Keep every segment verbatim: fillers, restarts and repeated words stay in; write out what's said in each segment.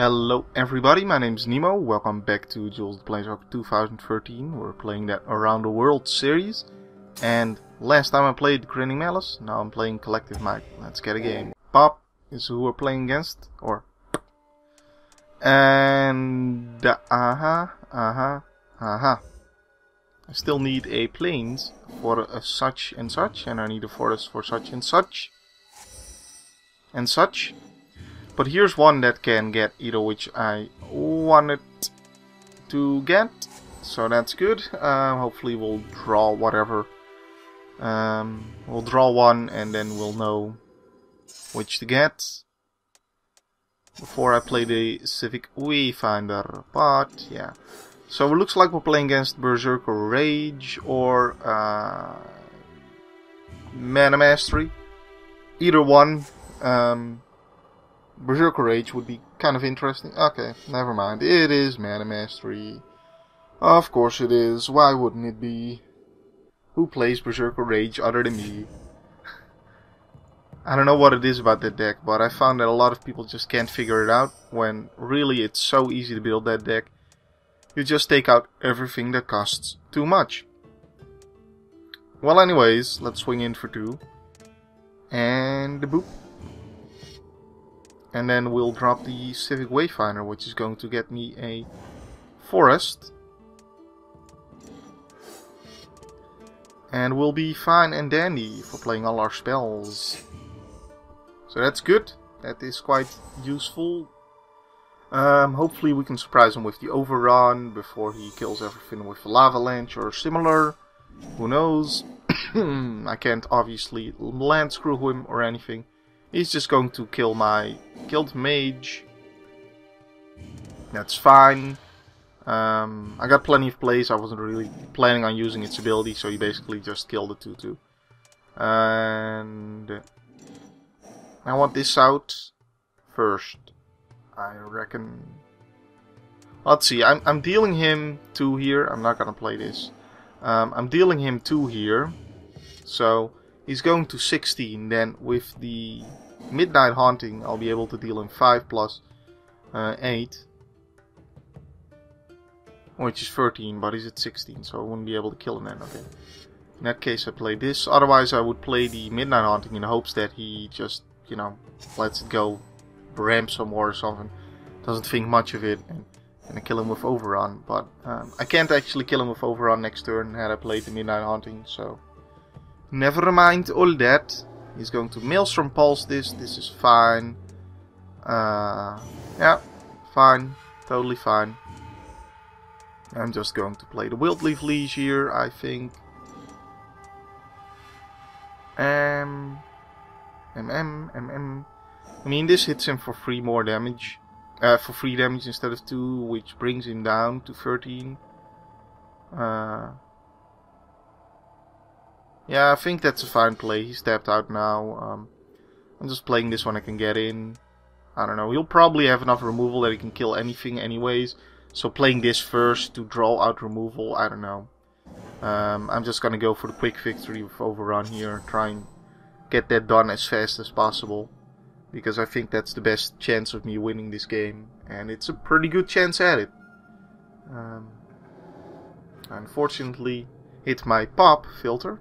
Hello everybody, my name is Nemo, welcome back to Duels the Planeswalkers two thousand thirteen, we're playing that Around the World series, and last time I played Grinning Malice, now I'm playing Collective Might. Let's get a game. Pop is who we're playing against, or... And... aha, aha, aha. I still need a plains for a such and such, and I need a forest for such and such. And such. But here's one that can get either, which I wanted to get, so that's good. Uh, hopefully we'll draw whatever. Um, we'll draw one and then we'll know which to get. Before I play the Civic Wii Finder, but yeah. So it looks like we're playing against Berserker Rage or uh, Mana Mastery. Either one. Um, Berserker Rage would be kind of interesting. Okay, never mind. It is Mana Mastery. Of course it is. Why wouldn't it be? Who plays Berserker Rage other than me? I don't know what it is about that deck, but I found that a lot of people just can't figure it out, when really it's so easy to build that deck. You just take out everything that costs too much. Well, anyways, let's swing in for two. And the boop. And then we'll drop the Civic Wayfinder, which is going to get me a forest. And we'll be fine and dandy for playing all our spells. So that's good. That is quite useful. Um, hopefully we can surprise him with the Overrun before he kills everything with the Lavalanche or similar. Who knows? I can't obviously land screw him or anything. He's just going to kill my guild mage. That's fine. Um, I got plenty of plays. I wasn't really planning on using its ability, so he basically just killed the two two. And I want this out first, I reckon. Let's see. I'm I'm dealing him two here. I'm not gonna play this. Um, I'm dealing him two here, so. He's going to sixteen, then with the Midnight Haunting I'll be able to deal him five plus uh, eight. Which is thirteen, but he's at sixteen, so I wouldn't be able to kill him then. Okay. In that case I play this, otherwise I would play the Midnight Haunting in the hopes that he just, you know, lets it go, ramps some more or something. Doesn't think much of it, and, and I kill him with Overrun. But um, I can't actually kill him with Overrun next turn had I played the Midnight Haunting, so... Never mind all that. He's going to Maelstrom Pulse this. This is fine. Uh, yeah, fine. Totally fine. I'm just going to play the Wild Leaf Leash here, I think. Um, mm, mm, mm. I mean, this hits him for three more damage. Uh, for three damage instead of two, which brings him down to thirteen. Uh... Yeah, I think that's a fine play. He's tapped out now. Um, I'm just playing this one I can get in. I don't know. He'll probably have enough removal that he can kill anything anyways. So playing this first to draw out removal, I don't know. Um, I'm just going to go for the quick victory with Overrun here. Try and get that done as fast as possible. Because I think that's the best chance of me winning this game. And it's a pretty good chance at it. Um, unfortunately, hit my pop filter.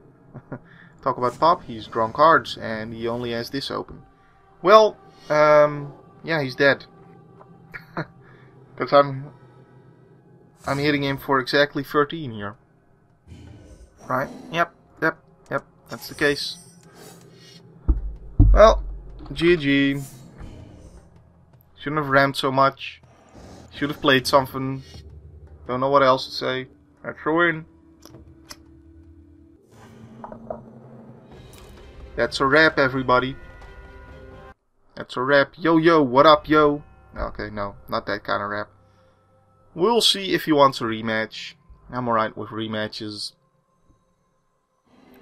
Talk about pop, he's drawn cards and he only has this open. Well, um, yeah, he's dead. Because I'm, I'm hitting him for exactly thirteen here. Right? Yep, yep, yep, that's the case. Well, G G. Shouldn't have rammed so much. Should have played something. Don't know what else to say. I threw in. That's a wrap, everybody. That's a wrap. Yo, yo, what up, yo? Okay, no, not that kind of wrap. We'll see if he wants a rematch. I'm alright with rematches.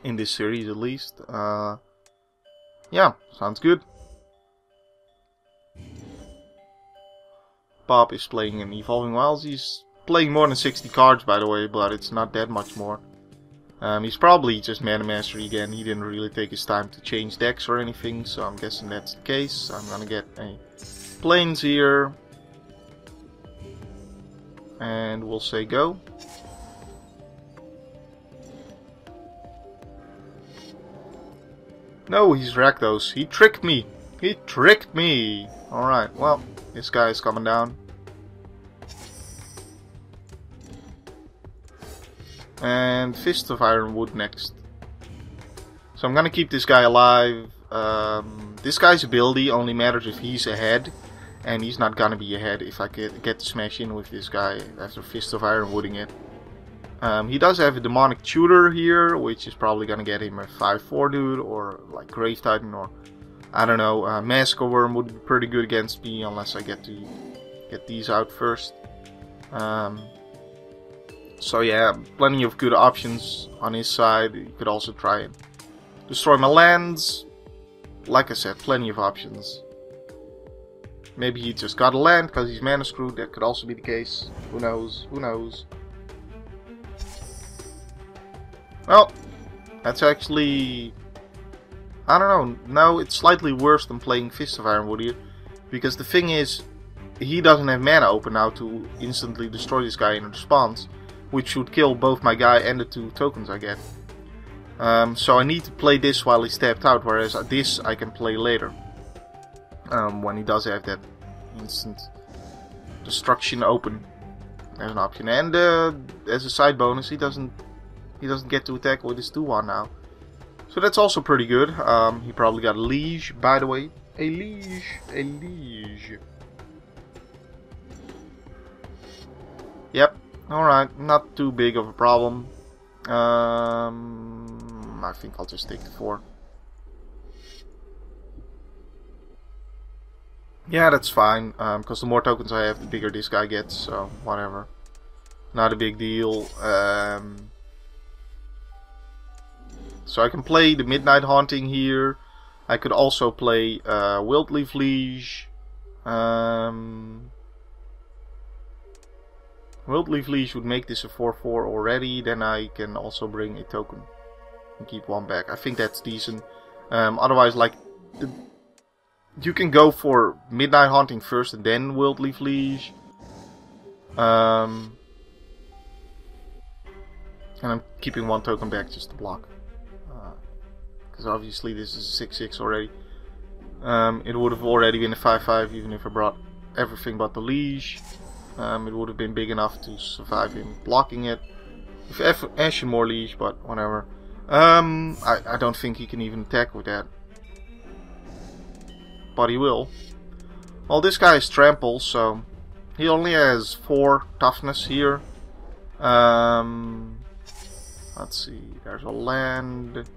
In this series, at least. Uh, yeah, sounds good. Bob is playing in Evolving Wilds. He's playing more than sixty cards, by the way, but it's not that much more. Um, he's probably just Mana Mastery again. He didn't really take his time to change decks or anything, so I'm guessing that's the case. I'm gonna get a plains here. and we'll say go. No, he's Rakdos. He tricked me. He tricked me. Alright, well, this guy is coming down. And Fist of Ironwood next. So I'm gonna keep this guy alive. Um, this guy's ability only matters if he's ahead. And he's not gonna be ahead if I get, get to smash in with this guy after Fist of Ironwooding it. Um, he does have a Demonic Tutor here, which is probably going to get him a five four dude, or like Grave Titan, or I don't know, uh, Mask of Wyrm would be pretty good against me, unless I get to get these out first. Um, so yeah, plenty of good options on his side. You could also try and destroy my lands. Like I said, plenty of options. Maybe he just got a land because he's mana screwed, that could also be the case. Who knows, who knows. Well, that's actually, I don't know, no, it's slightly worse than playing Fist of Ironwood here, because the thing is, he doesn't have mana open now to instantly destroy this guy in response, which should kill both my guy and the two tokens I get. Um, so I need to play this while he's tapped out, whereas this I can play later, um, when he does have that instant destruction open as an option. And uh, as a side bonus, he doesn't... He doesn't get to attack with his two one now. So that's also pretty good. Um, he probably got a Liege, by the way. A Liege. A Liege. Yep. Alright. Not too big of a problem. Um, I think I'll just take the four. Yeah, that's fine. Um, because the more tokens I have, the bigger this guy gets. So, whatever. Not a big deal. Um... So I can play the Midnight Haunting here. I could also play uh, Wild Leaf Leash. Um, Wild Leaf Leash would make this a four four already. Then I can also bring a token and keep one back. I think that's decent. Um, otherwise, like, the, you can go for Midnight Haunting first and then Wild Leaf Leash. Um, and I'm keeping one token back just to block. Because obviously this is a six six already. Um, it would have already been a five five even if I brought everything but the Liege. Um, it would have been big enough to survive him blocking it. If Ash and more Liege, but whatever. Um, I, I don't think he can even attack with that. But he will. Well, this guy is Trample, so he only has four toughness here. Um, let's see, there's a land...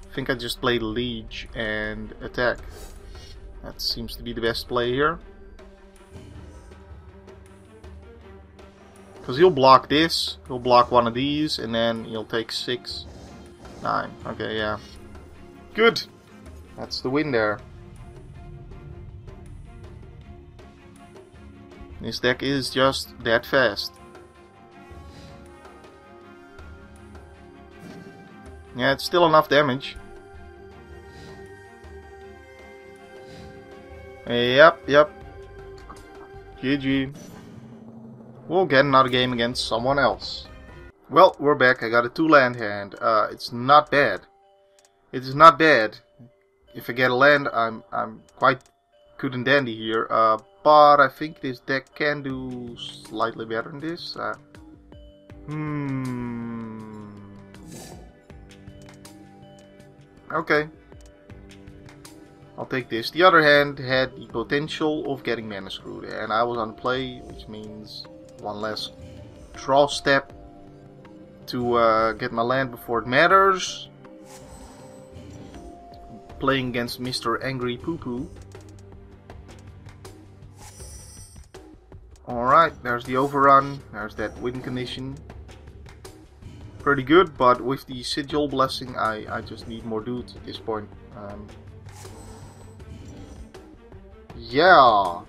I think I just play Liege and attack. That seems to be the best play here. Because he'll block this, he'll block one of these, and then he'll take six, nine. Okay, yeah. Good! That's the win there. This deck is just that fast. Yeah, it's still enough damage. Yep, yep. G G. We'll get another game against someone else. Well, we're back. I got a two land hand. Uh, it's not bad. It is not bad. If I get a land, I'm I'm quite good and dandy here. Uh, but I think this deck can do slightly better than this. Uh, hmm. Okay, I'll take this. The other hand had the potential of getting mana screwed, and I was on play, which means one less draw step to uh, get my land before it matters. Playing against Mister Angry Poo Poo. Alright, there's the overrun, there's that win condition. Pretty good, but with the Sigil Blessing, I, I just need more dudes at this point. Um, yeah,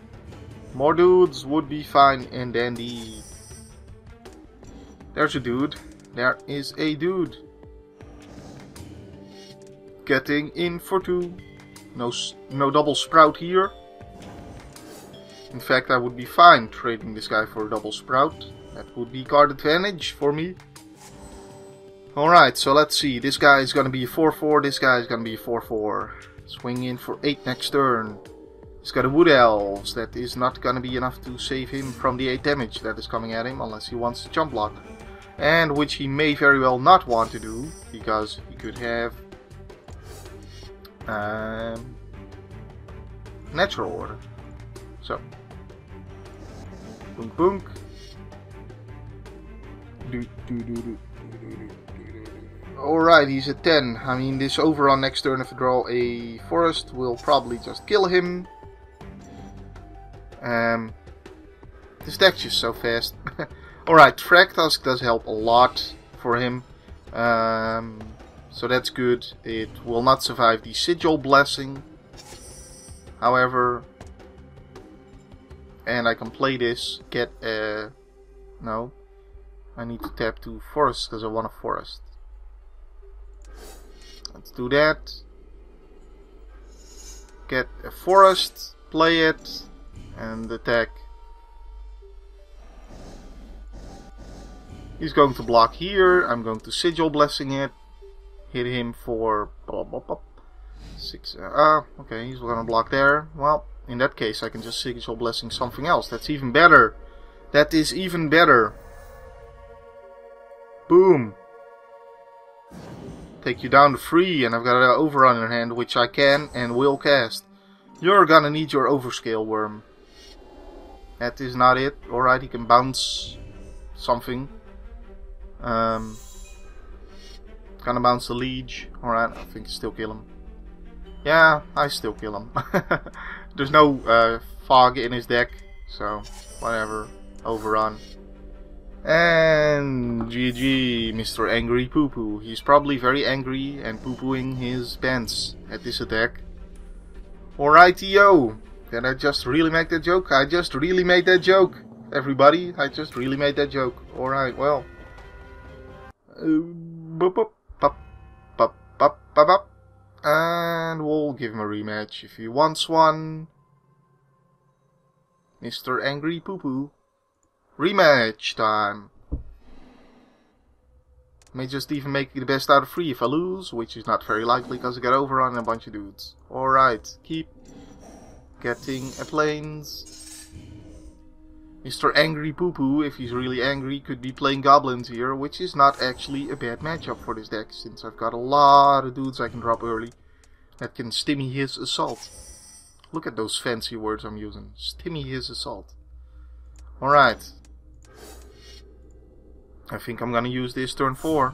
more dudes would be fine and dandy. There's a dude. There is a dude. Getting in for two. No, no double sprout here. In fact, I would be fine trading this guy for a double Sprout. That would be card advantage for me. Alright, so let's see. This guy is going to be a four four. This guy is going to be a four four. Swing in for eight next turn. He's got a Wood Elves. That is not going to be enough to save him from the eight damage that is coming at him, unless he wants to jump block. And which he may very well not want to do, because he could have um, Natural Order. So, boonk boonk. Do, do, do, do. Alright, he's a ten. I mean, this Overrun next turn, if I draw a forest, will probably just kill him. Um, this deck's just so fast. Alright, Fractusk does help a lot for him. Um, so that's good. It will not survive the Sigil Blessing, however. And I can play this, get a... no. I need to tap to forest, because I want a forest. Let's do that. Get a forest, play it, and attack. He's going to block here. I'm going to Sigil Blessing it. Hit him for... blah, blah, blah. Six... Ah, uh, okay, he's going to block there. Well, in that case, I can just Sigil Blessing something else. That's even better. That is even better. Boom. Take you down to three, and I've got an Overrun in hand, which I can and will cast. You're gonna need your Overscale Worm. That is not it. Alright, he can bounce something. Um, gonna bounce the Liege. Alright, I think still kill him. Yeah, I still kill him. There's no uh, fog in his deck, so whatever. Overrun. And G G, Mister Angry Poo Poo. He's probably very angry and poo-pooing his pants at this attack. Alrighty-o. Did I just really make that joke? I just really made that joke. Everybody, I just really made that joke. Alright, well. And we'll give him a rematch if he wants one. Mister Angry Poo Poo. Rematch time. May just even make the best out of three if I lose, which is not very likely because I got overrun a bunch of dudes. Alright, keep getting a plains. Mister Angry Poo Poo, if he's really angry, could be playing goblins here, which is not actually a bad matchup for this deck, since I've got a lot of dudes I can drop early that can stimmy his assault. Look at those fancy words I'm using. Stimmy his assault. Alright. I think I'm gonna use this turn four.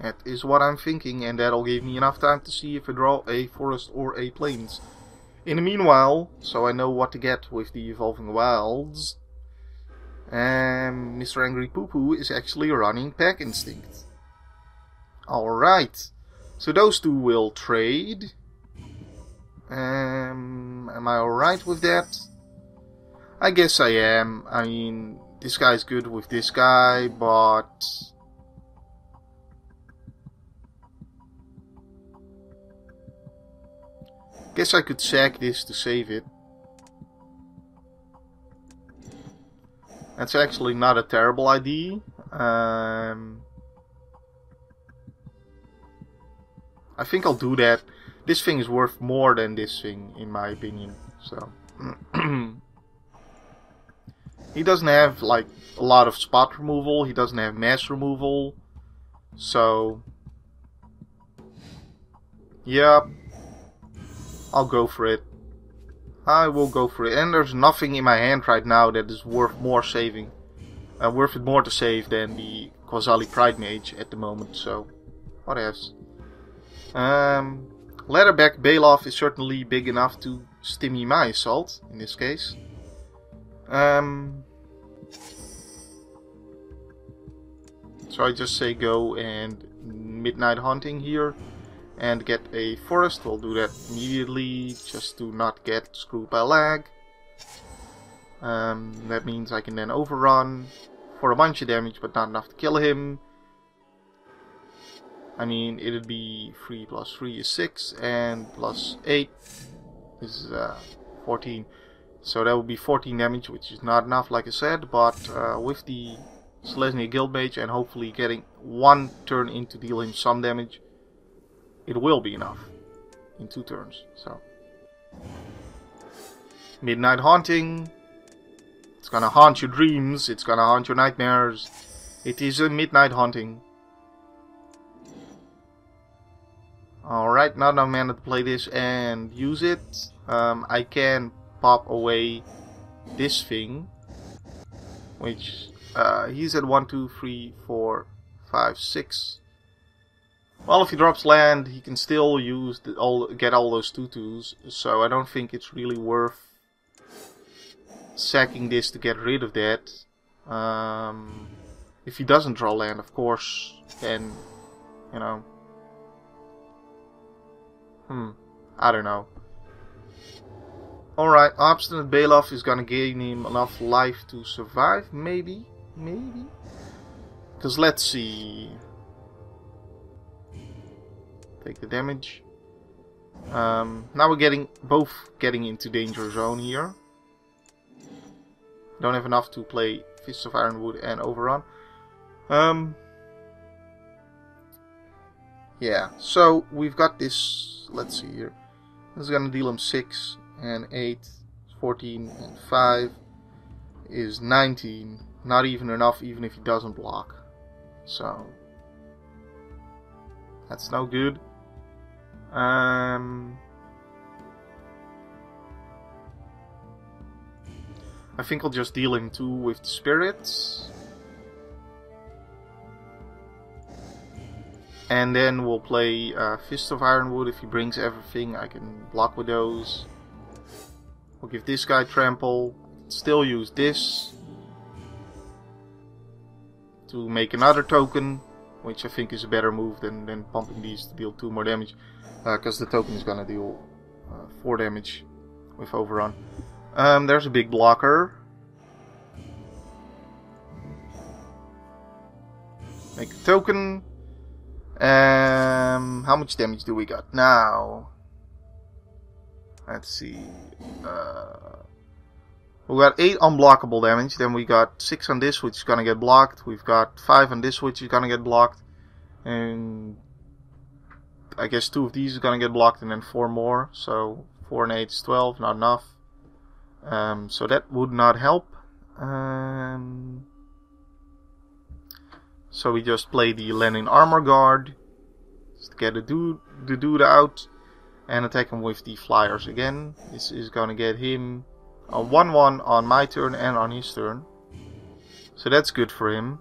That is what I'm thinking, and that'll give me enough time to see if I draw a forest or a plains. In the meanwhile, so I know what to get with the Evolving Wilds, um, Mister Angry Poo Poo is actually running Pack Instinct. Alright, so those two will trade. Um, am I alright with that? I guess I am. I mean, this guy's good with this guy, but... guess I could sack this to save it. That's actually not a terrible idea. Um, I think I'll do that. This thing is worth more than this thing, in my opinion. So... he doesn't have, like, a lot of spot removal. He doesn't have mass removal. So... yeah. I'll go for it. I will go for it. And there's nothing in my hand right now that is worth more saving. Uh, worth it more to save than the Quasali Pride Mage at the moment. So, what else? Um, Letterback Bailoff is certainly big enough to stimmy my assault, in this case. Um, so I just say go and Midnight Haunting here and get a forest. We'll do that immediately just to not get screwed by lag. Um, that means I can then overrun for a bunch of damage, but not enough to kill him. I mean, it'd be three plus three is six and plus eight is uh, fourteen. So that would be fourteen damage, which is not enough, like I said, but uh, with the Selesnya Guildmage and hopefully getting one turn in to deal him some damage, it will be enough in two turns. So Midnight Haunting, it's gonna haunt your dreams, it's gonna haunt your nightmares. It is a Midnight Haunting. Alright, now that I'm gonna play this and use it, um, I can pop away this thing, which uh, he's at one, two, three, four, five, six. Well, if he drops land, he can still use the, all get all those two twos, so I don't think it's really worth sacking this to get rid of that. Um, if he doesn't draw land, of course, then, you know, hmm, I don't know. Alright, Obstinate Bailoff is gonna gain him enough life to survive, maybe, maybe? Because let's see. Take the damage. Um, now we're getting, both getting into danger zone here. Don't have enough to play Fist of Ironwood and Overrun. Um, yeah, so we've got this, let's see here. This is gonna deal him six. And eight, fourteen, and five is nineteen. Not even enough, even if he doesn't block. So, that's no good. Um, I think I'll just deal him two with the spirits. And then we'll play uh, Fist of Ironwood. If he brings everything, I can block with those. We'll give this guy trample, still use this to make another token, which I think is a better move than, than pumping these to deal two more damage, because uh, the token is going to deal uh, four damage with Overrun. Um, there's a big blocker. Make the token. Um, how much damage do we got now? Let's see, uh, we got eight unblockable damage, then we got six on this, which is gonna get blocked, we've got five on this, which is gonna get blocked, and I guess two of these is gonna get blocked, and then four more, so four and eight is twelve, not enough, um, so that would not help, um, so we just play the Lenin Armor Guard, just to get the dude, the dude out, and attack him with the flyers again. This is gonna get him a one one on my turn and on his turn. So that's good for him.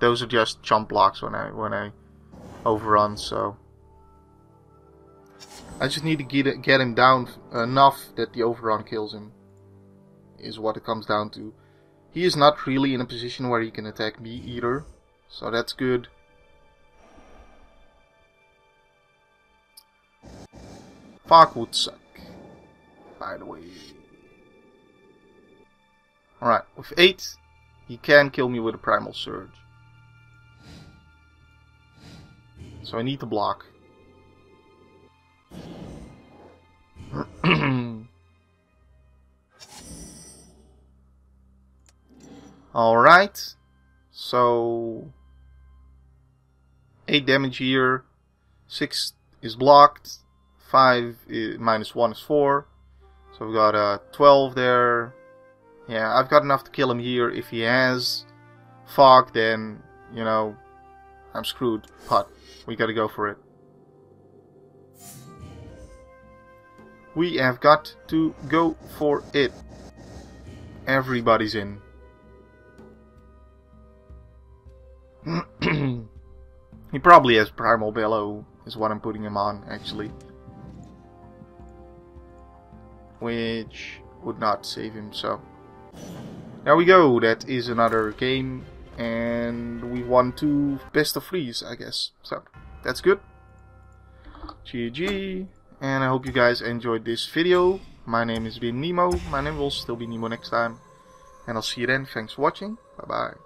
Those are just chump blocks when I when I overrun, so I just need to get, get him down enough that the overrun kills him, is what it comes down to. He is not really in a position where he can attack me either, so that's good. Fuck would suck, by the way. Alright, with eight, he can kill me with a Primal Surge. So I need to block. Alright, so eight damage here, six is blocked. five is, minus one is four, so we've got uh, twelve there. Yeah, I've got enough to kill him here. If he has fog, then, you know, I'm screwed, but we gotta go for it. We have got to go for it. Everybody's in. He probably has Primal Bellow, is what I'm putting him on, actually. Which would not save him, so there we go. That is another game, and we won two best of threes, I guess. So that's good. G G, and I hope you guys enjoyed this video. My name has been Nemo. My name will still be Nemo next time, and I'll see you then. Thanks for watching. Bye bye.